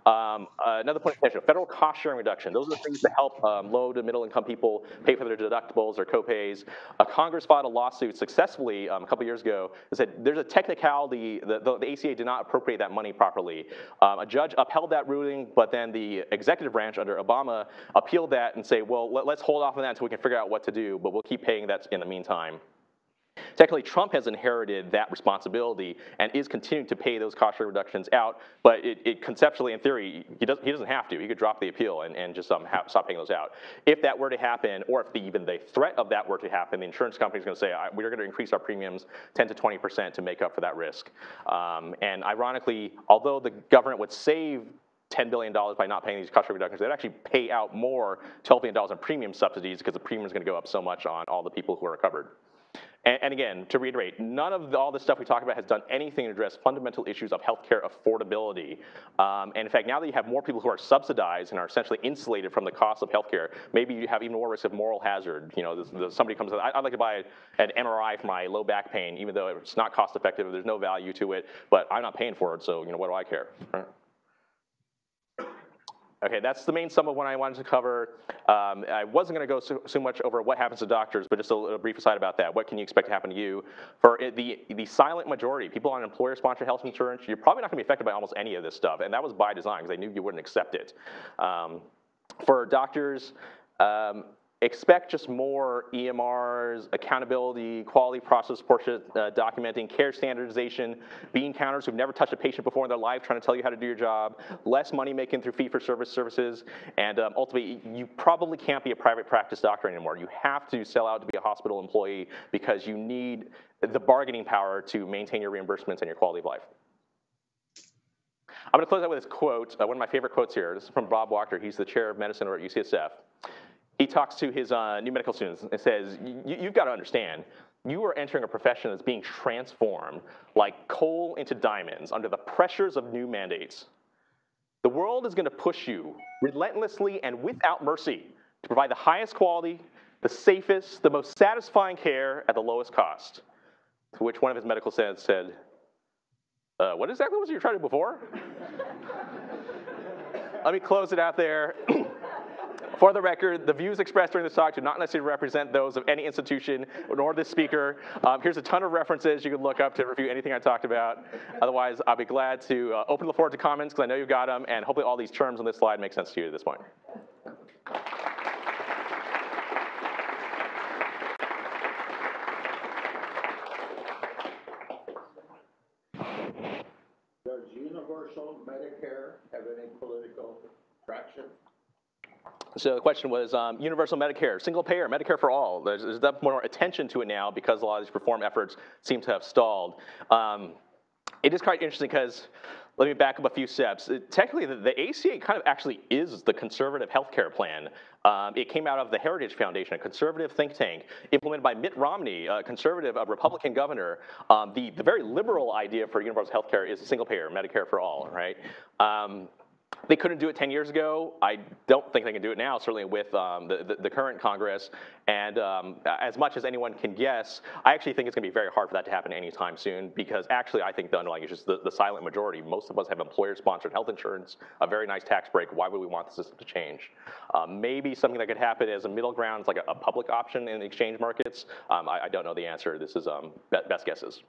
Um, uh, another point of attention, federal cost sharing reduction. Those are the things that help um, low to middle income people pay for their deductibles or copays. Uh, Congress filed a lawsuit successfully um, a couple years ago that said there's a technicality, the, the, the A C A did not appropriate that money properly. Um, a judge upheld that ruling, but then the executive branch under Obama appealed that and say, well, let, let's hold off on that until we can figure out what to do, but we'll keep paying that in the meantime. Technically, Trump has inherited that responsibility and is continuing to pay those cost sharing reductions out, but it, it conceptually, in theory, he doesn't, he doesn't have to. He could drop the appeal and, and just um, have, stop paying those out. If that were to happen, or if the, even the threat of that were to happen, the insurance company is going to say, I, we're going to increase our premiums ten to twenty percent to make up for that risk. Um, and ironically, although the government would save ten billion dollars by not paying these cost reductions, they'd actually pay out more twelve billion dollars in premium subsidies because the premium is going to go up so much on all the people who are covered. And, and again, to reiterate, none of the, all this stuff we talk about has done anything to address fundamental issues of healthcare affordability. Um, and in fact, now that you have more people who are subsidized and are essentially insulated from the cost of healthcare, maybe you have even more risk of moral hazard. You know, this, this, somebody comes in, I'd like to buy an M R I for my low back pain, even though it's not cost effective, there's no value to it, but I'm not paying for it, so you know, what do I care? Right? Okay, that's the main sum of what I wanted to cover. Um, I wasn't going to go so, so much over what happens to doctors, but just a, a brief aside about that. What can you expect to happen to you? For the, the silent majority, people on employer-sponsored health insurance, you're probably not going to be affected by almost any of this stuff, and that was by design because they knew you wouldn't accept it. Um, for doctors, um, expect just more E M Rs, accountability, quality process, portrait, uh, documenting, care standardization, bean counters who've never touched a patient before in their life trying to tell you how to do your job, less money making through fee-for-service services, and um, ultimately you probably can't be a private practice doctor anymore. You have to sell out to be a hospital employee because you need the bargaining power to maintain your reimbursements and your quality of life. I'm going to close out with this quote, uh, one of my favorite quotes here. This is from Bob Wachter. He's the chair of medicine over at U C S F. He talks to his uh, new medical students and says, you've got to understand, you are entering a profession that's being transformed like coal into diamonds under the pressures of new mandates. The world is going to push you relentlessly and without mercy to provide the highest quality, the safest, the most satisfying care at the lowest cost. To which one of his medical students said, uh, what exactly was you trying to do before? Let me close it out there. For the record, the views expressed during this talk do not necessarily represent those of any institution nor this speaker. Um, here's a ton of references you can look up to review anything I talked about. Otherwise, I'll be glad to uh, open the floor to comments because I know you've got them, and hopefully all these terms on this slide make sense to you at this point. Does universal Medicare have any political traction? So the question was um, universal Medicare, single payer, Medicare for all. There's, there's that more attention to it now because a lot of these reform efforts seem to have stalled. Um, it is quite interesting because, let me back up a few steps. It, technically, the, the A C A kind of actually is the conservative healthcare plan. Um, it came out of the Heritage Foundation, a conservative think tank, implemented by Mitt Romney, a conservative, a Republican governor. Um, the, the very liberal idea for universal healthcare is single payer, Medicare for all, right? Um, They couldn't do it ten years ago. I don't think they can do it now, certainly with um, the, the, the current Congress. And um, as much as anyone can guess, I actually think it's going to be very hard for that to happen anytime soon because actually I think the underlying is just the, the silent majority. Most of us have employer-sponsored health insurance, a very nice tax break. Why would we want the system to change? Uh, maybe something that could happen as a middle ground, like a, a public option in exchange markets. Um, I, I don't know the answer. This is um, be best guesses.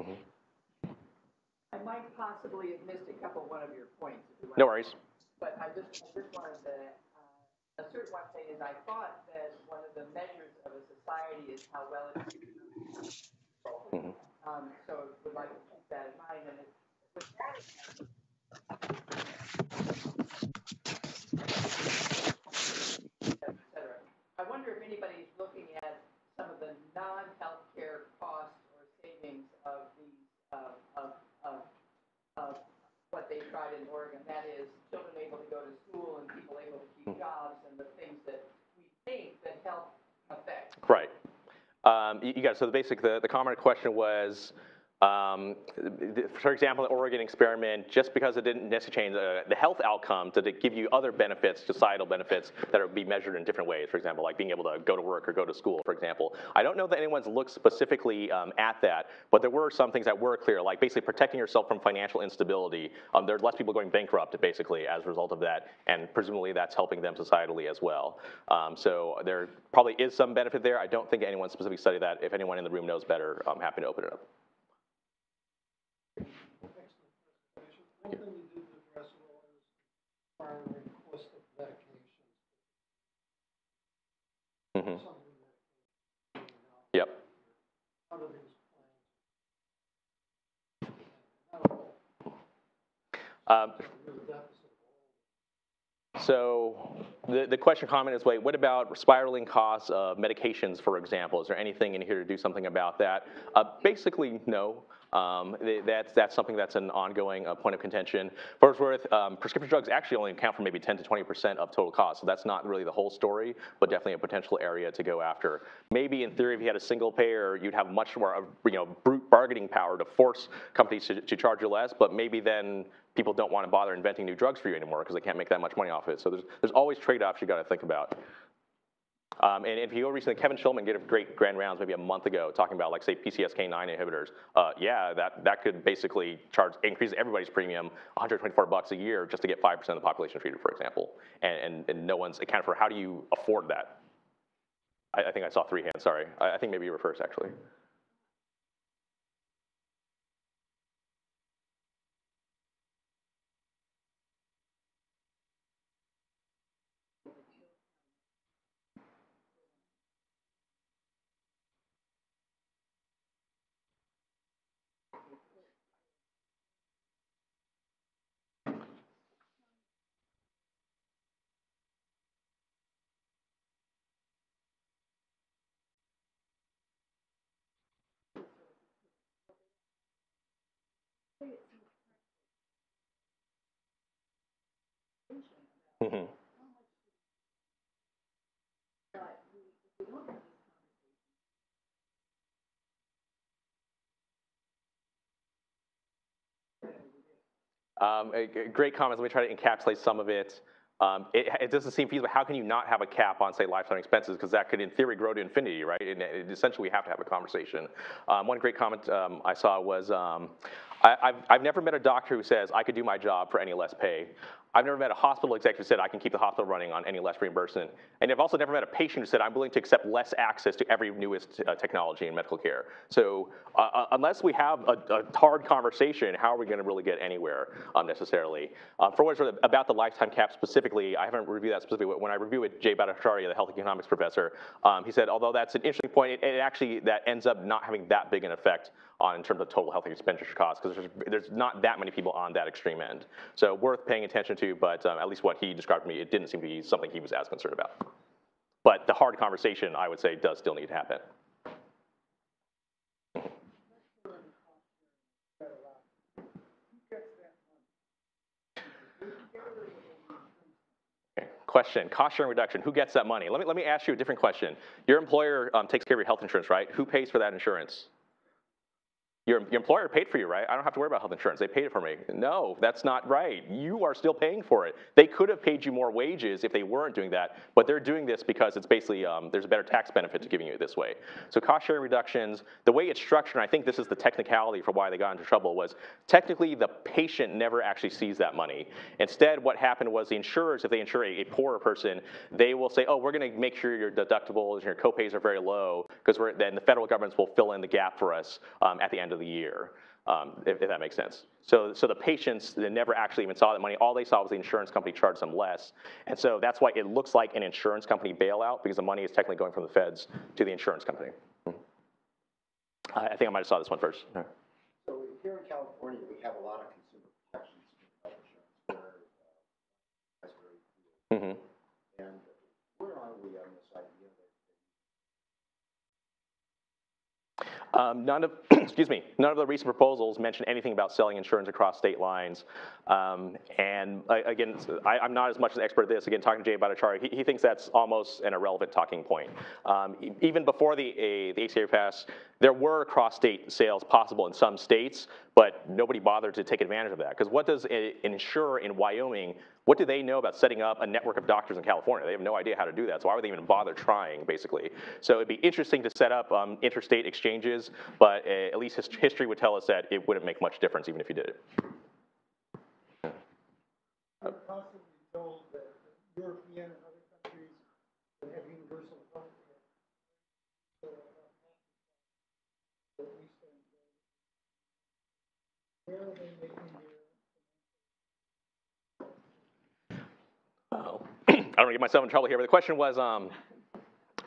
Mm-hmm. I might possibly have missed a couple one of your points. No worries. But I just, I just wanted to uh, assert one thing is I thought that one of the measures of a society is how well it is. Mm-hmm. um, so I would like to keep that in mind. And with that, et cetera. I wonder if anybody's looking at some of the non-healthcare costs or savings of these uh, of Of, of what they tried in Oregon, that is children able to go to school and people able to keep jobs and the things that we think that health affects. Right. Um, you, you got it. So the basic, the, the common question was, Um, for example, the Oregon experiment, just because it didn't necessarily change the, the health outcomes, did it give you other benefits, societal benefits, that would be measured in different ways, for example, like being able to go to work or go to school, for example. I don't know that anyone's looked specifically um, at that, but there were some things that were clear, like basically protecting yourself from financial instability. Um, there are less people going bankrupt, basically, as a result of that, and presumably that's helping them societally as well. Um, so there probably is some benefit there. I don't think anyone specifically studied that. If anyone in the room knows better, I'm happy to open it up. One thing you didn't address at all is requiring cost of medications. Mm-hmm. Something that, you know, yep. How do these plans? I don't know. Um, So the, the question comment is, wait, what about spiraling costs of medications, for example? Is there anything in here to do something about that? Uh, basically, no. Um, that's, that's something that's an ongoing uh, point of contention. For what it's worth, um, prescription drugs actually only account for maybe ten to twenty percent of total cost. So that's not really the whole story, but definitely a potential area to go after. Maybe in theory, if you had a single payer, you'd have much more, you know, brute bargaining power to force companies to, to charge you less, but maybe then people don't want to bother inventing new drugs for you anymore because they can't make that much money off it. So there's, there's always trade-offs you got to think about. Um, and if you go recently, Kevin Schulman did a great grand rounds maybe a month ago talking about, like, say, P C S K nine inhibitors. Uh, yeah, that, that could basically charge, increase everybody's premium one hundred twenty-four bucks a year just to get five percent of the population treated, for example. And, and, and no one's accounted for. How do you afford that? I, I think I saw three hands, sorry. I, I think maybe you were first, actually. Mm-hmm. Um, great comments. Let me try to encapsulate some of it. Um, it, it doesn't seem feasible. How can you not have a cap on, say, lifetime expenses? Because that could, in theory, grow to infinity, right? And it, essentially, we have to have a conversation. Um, one great comment um, I saw was, um, I, I've, I've never met a doctor who says, I could do my job for any less pay. I've never met a hospital executive who said, I can keep the hospital running on any less reimbursement. And I've also never met a patient who said, I'm willing to accept less access to every newest uh, technology in medical care. So uh, unless we have a, a hard conversation, how are we going to really get anywhere um, necessarily? Uh, for what it's worth, about the lifetime cap specifically, I haven't reviewed that specifically, but when I review with Jay Bhattacharya, the health economics professor, um, he said, although that's an interesting point, it, it actually that ends up not having that big an effect on in terms of total health expenditure costs, because there's, there's not that many people on that extreme end. So worth paying attention to, but um, at least what he described to me, it didn't seem to be something he was as concerned about. But the hard conversation, I would say, does still need to happen. Question, cost sharing reduction, who gets that money? Let me, let me ask you a different question. Your employer um, takes care of your health insurance, right? Who pays for that insurance? Your, your employer paid for you, right? I don't have to worry about health insurance. They paid it for me. No, that's not right. You are still paying for it. They could have paid you more wages if they weren't doing that, but they're doing this because it's basically, um, there's a better tax benefit to giving you this way. So cost sharing reductions, the way it's structured, and I think this is the technicality for why they got into trouble, was technically the patient never actually sees that money. Instead, what happened was the insurers, if they insure a, a poorer person, they will say, oh, we're going to make sure your deductibles and your copays are very low, because we're, then the federal government will fill in the gap for us um, at the end of the year, um, if, if that makes sense. So, so the patients, they never actually even saw that money. All they saw was the insurance company charged them less. And so that's why it looks like an insurance company bailout, because the money is technically going from the feds to the insurance company. Mm-hmm. I, I think I might have saw this one first. Right. So here in California, we have a lot of consumer protections for health insurance. Where, uh, mm-hmm. And where are we on this idea? Um, none of, excuse me, none of the recent proposals mention anything about selling insurance across state lines. Um, and uh, again, I, I'm not as much an expert at this. Again, talking to Jay Bhattacharya, he, he thinks that's almost an irrelevant talking point. Um, even before the, uh, the A C A passed, there were cross-state sales possible in some states, but nobody bothered to take advantage of that. Because what does an insurer in Wyoming, what do they know about setting up a network of doctors in California? They have no idea how to do that, so why would they even bother trying, basically? So it'd be interesting to set up um, interstate exchanges, but uh, at least his history would tell us that it wouldn't make much difference even if you did it. Yeah. I'm constantly told that European and other countries that have universal health care, that we stand there. Where are they making their... Oh. I don't want to get myself in trouble here, but the question was, um,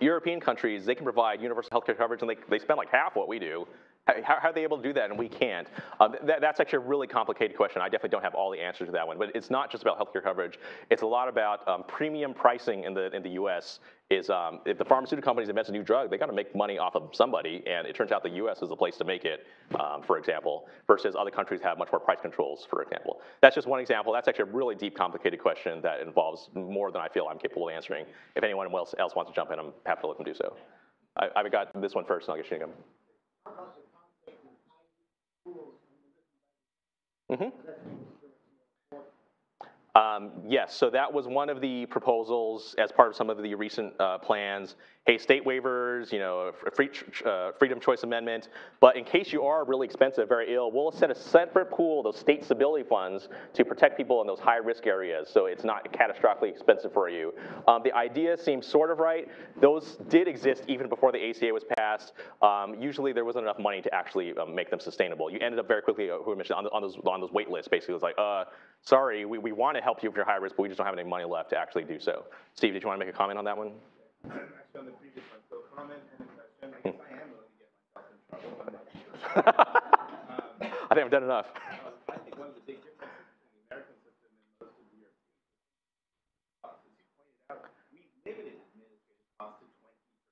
European countries, they can provide universal healthcare coverage, and they, they spend like half what we do. How, how are they able to do that and we can't? Um, that, that's actually a really complicated question. I definitely don't have all the answers to that one, but it's not just about healthcare coverage. It's a lot about um, premium pricing in the, in the U S is um, if the pharmaceutical companies invent a new drug, they got to make money off of somebody, and it turns out the U S is the place to make it, um, for example, versus other countries have much more price controls, for example. That's just one example. That's actually a really deep, complicated question that involves more than I feel I'm capable of answering. If anyone else, else wants to jump in, I'm happy to let them do so. I, I've got this one first, and I'll get you to come. Mm-hmm. Um, yes, so that was one of the proposals as part of some of the recent uh, plans. Hey, state waivers, you know, free, uh, freedom choice amendment. But in case you are really expensive, very ill, we'll set a separate pool, those state stability funds, to protect people in those high risk areas, so it's not catastrophically expensive for you. Um, the idea seems sort of right. Those did exist even before the A C A was passed. Um, usually there wasn't enough money to actually um, make them sustainable. You ended up very quickly, uh, who I mentioned, on, the, on, those, on those wait lists, basically. It was like, uh, sorry, we, we want to help you if you're high risk, but we just don't have any money left to actually do so. Steve, did you want to make a comment on that one? Actually, on the previous one, so comment and question, I guess I am willing to get myself in trouble. I'm not sure. um, I think I've done enough. I think one of the big differences between the American system and most of the European system, as you pointed out, we limited administrative costs to twenty percent.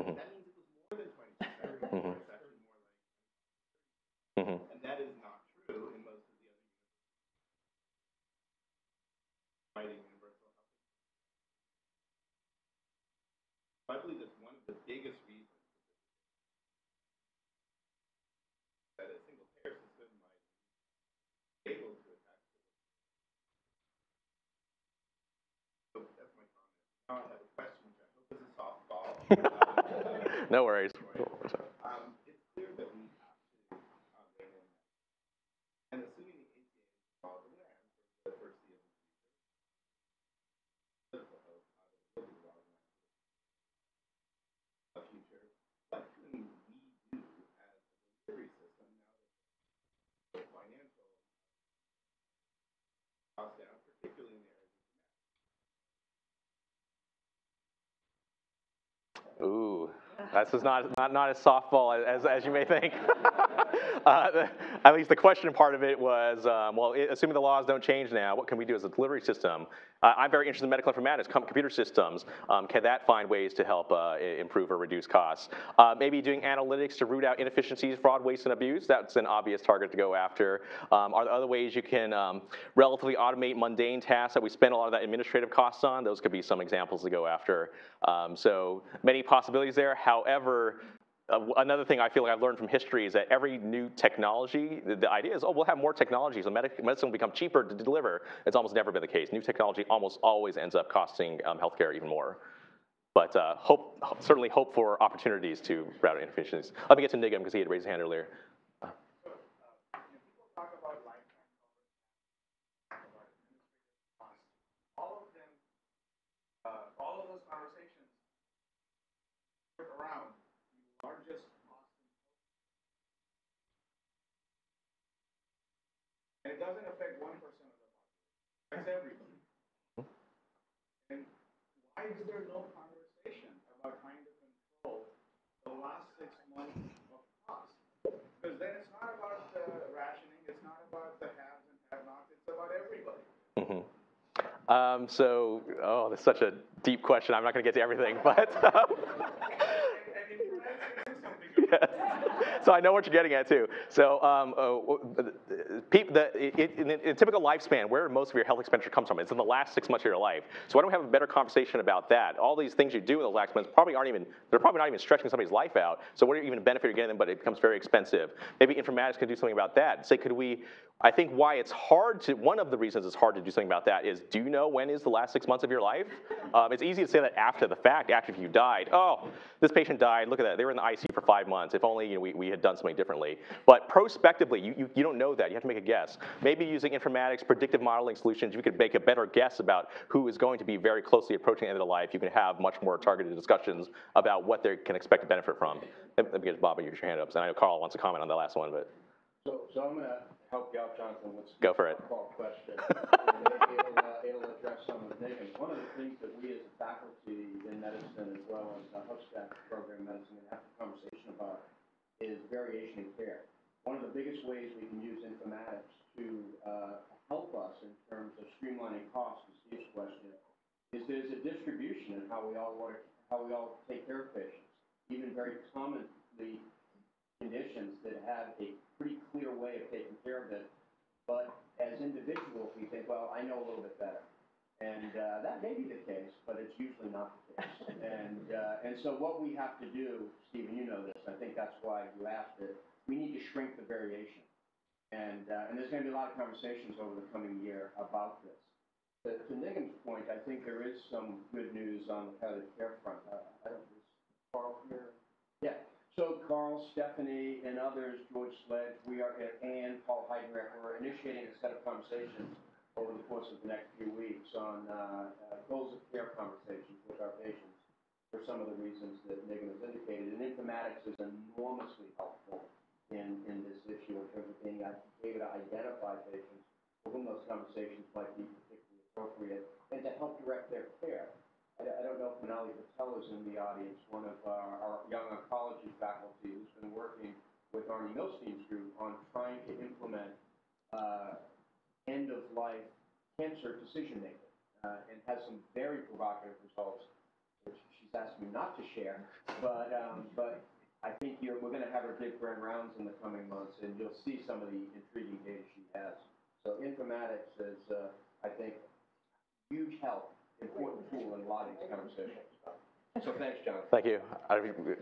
Mm-hmm. That means it was more than twenty percent. Mm-hmm. It's actually more like thirty percent. Mm-hmm. And that is not true in most of the other countries. I believe that's one of the biggest reasons that a single payer system might be able to attack. So that's my comment. Now I have a question, which I hope is a softball. No worries. Um, it's clear that we have to operate in that. And assuming the A C A is involved in that, the first year, ooh, this is not, not, not as softball as, as you may think. uh, the, at least the question part of it was, um, well, it, assuming the laws don't change now, what can we do as a delivery system? Uh, I'm very interested in medical informatics, com computer systems. Um, can that find ways to help uh, improve or reduce costs? Uh, maybe doing analytics to root out inefficiencies, fraud, waste, and abuse. That's an obvious target to go after. Um, are there other ways you can um, relatively automate mundane tasks that we spend a lot of that administrative costs on? Those could be some examples to go after. Um, so many possibilities there. However, Uh, another thing I feel like I've learned from history is that every new technology, the, the idea is, oh, we'll have more technology, so medic medicine will become cheaper to deliver. It's almost never been the case. New technology almost always ends up costing um, healthcare even more. But uh, hope, certainly hope for opportunities to route inefficiencies. Let me get to Nigam because he had raised his hand earlier. Uh. And it doesn't affect one percent of the population. That's everybody. And why is there no conversation about trying to control the last six months of cost? Because then it's not about the rationing, it's not about the haves and have-nots, it's about everybody. Mm-hmm. Um, so, oh, that's such a deep question. I'm not going to get to everything, but. Um, and, and if you're not going to do something about it. So I know what you're getting at too. So um, uh, the, it, in a typical lifespan, where most of your health expenditure comes from, it's in the last six months of your life. So why don't we have a better conversation about that? All these things you do in the last months probably aren't even, they're probably not even stretching somebody's life out. So what are even benefit you're getting them, but it becomes very expensive. Maybe informatics could do something about that. Say, could we, I think why it's hard to, one of the reasons it's hard to do something about that is, do you know when is the last six months of your life? Um, it's easy to say that after the fact, after you died. Oh, this patient died, look at that, they were in the I C U for five months. If only you know, we, we had done something differently. But prospectively, you, you, you don't know that, you have to make a guess. Maybe using informatics, predictive modeling solutions, you could make a better guess about who is going to be very closely approaching the end of their life. You can have much more targeted discussions about what they can expect to benefit from. Let me get Bob, you get your hand up, and I know Carl wants to comment on that last one, but. So, so I'm gonna help you out, Jonathan, with Go for it. Question. it'll, uh, it'll address some of the things. One of the things that we as a faculty in medicine, as well as the H U C S A F program in medicine, have a conversation about is variation in care. One of the biggest ways we can use informatics to uh, help us in terms of streamlining costs, is this question, is there's a distribution in how we all work, how we all take care of patients, even very commonly conditions that have a pretty clear way of taking care of it, but as individuals, we think, well, I know a little bit better. And uh, that may be the case, but it's usually not the case. And, uh, and so what we have to do, Stephen, you know this, I think that's why you asked it, we need to shrink the variation. And, uh, and there's going to be a lot of conversations over the coming year about this. But to Nigam's point, I think there is some good news on the kind of care front. I, I don't know, is Carl here? Yeah. So Carl, Stephanie, and others, George Sledge, we are, and Paul Heidenreich, we're initiating a set of conversations over the course of the next few weeks on uh, uh, goals of care conversations with our patients for some of the reasons that Megan has indicated. And informatics is enormously helpful in, in this issue in terms of being able to identify patients for whom those conversations might be particularly appropriate and to help direct their care. I don't know if Manali Patel is in the audience, one of our, our young oncology faculty who's been working with Arnie Milstein's group on trying to implement uh, end-of-life cancer decision-making uh, and has some very provocative results, which she's asked me not to share, but, um, but I think you're, we're going to have her give grand rounds in the coming months, and you'll see some of the intriguing data she has. So informatics is, uh, I think, huge help. Important tool in a lot of these conversations. So thanks, John. Thank you. I,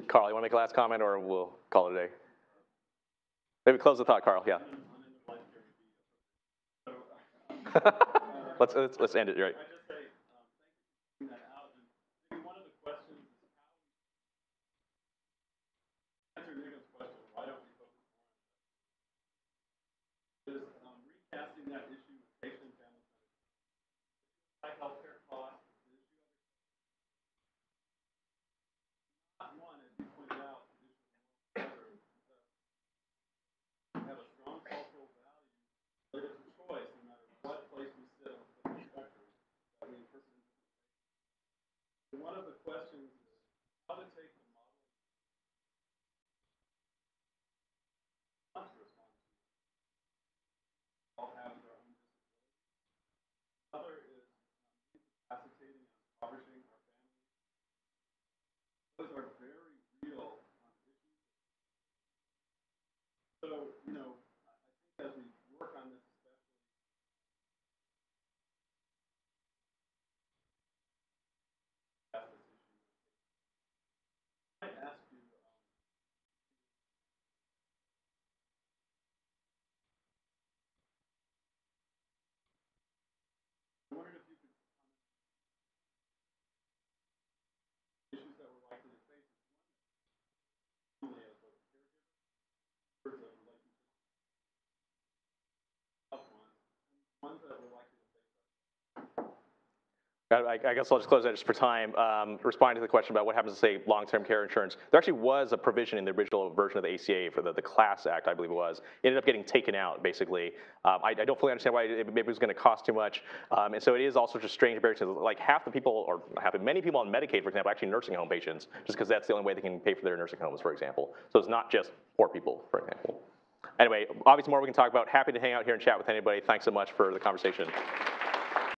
Carl, you want to make a last comment or we'll call it a day? Maybe close the thought, Carl, yeah. let's, let's, let's end it, right? One of the questions is how to take the model all have their own disabilities. Another is incapacitating and impoverishing our families. Those are very real issues. So, you know, I think as we work on this, I, I guess I'll just close that just for time. Um, responding to the question about what happens to, say, long-term care insurance, there actually was a provision in the original version of the A C A for the, the CLASS Act, I believe it was. It ended up getting taken out, basically. Um, I, I don't fully understand why it, maybe it was going to cost too much. Um, and so it is all sorts of strange variations. Like half the people, or half, many people on Medicaid, for example, are actually nursing home patients, just because that's the only way they can pay for their nursing homes, for example. So it's not just poor people, for example. Anyway, obviously more we can talk about. Happy to hang out here and chat with anybody. Thanks so much for the conversation.